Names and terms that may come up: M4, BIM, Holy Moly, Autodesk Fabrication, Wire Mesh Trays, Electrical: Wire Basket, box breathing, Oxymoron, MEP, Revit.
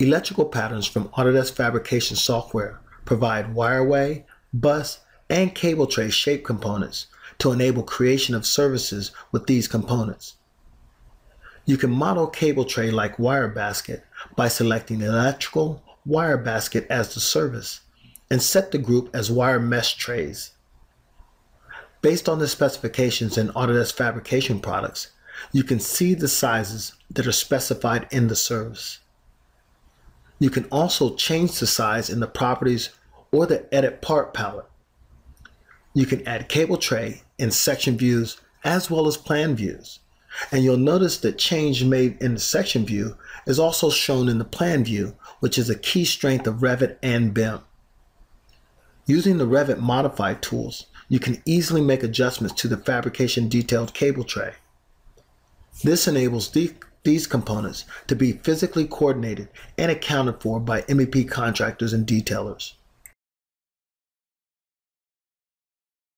Electrical patterns from Autodesk Fabrication software provide wireway, bus, and cable tray shape components to enable creation of services with these components. You can model cable tray like wire basket by selecting electrical wire basket as the service and set the group as wire mesh trays. Based on the specifications in Autodesk Fabrication products, you can see the sizes that are specified in the service. You can also change the size in the properties or the edit part palette. You can add cable tray in section views as well as plan views. And you'll notice that change made in the section view is also shown in the plan view, which is a key strength of Revit and BIM. Using the Revit modify tools, you can easily make adjustments to the fabrication detailed cable tray. This enables these components to be physically coordinated and accounted for by MEP contractors and detailers.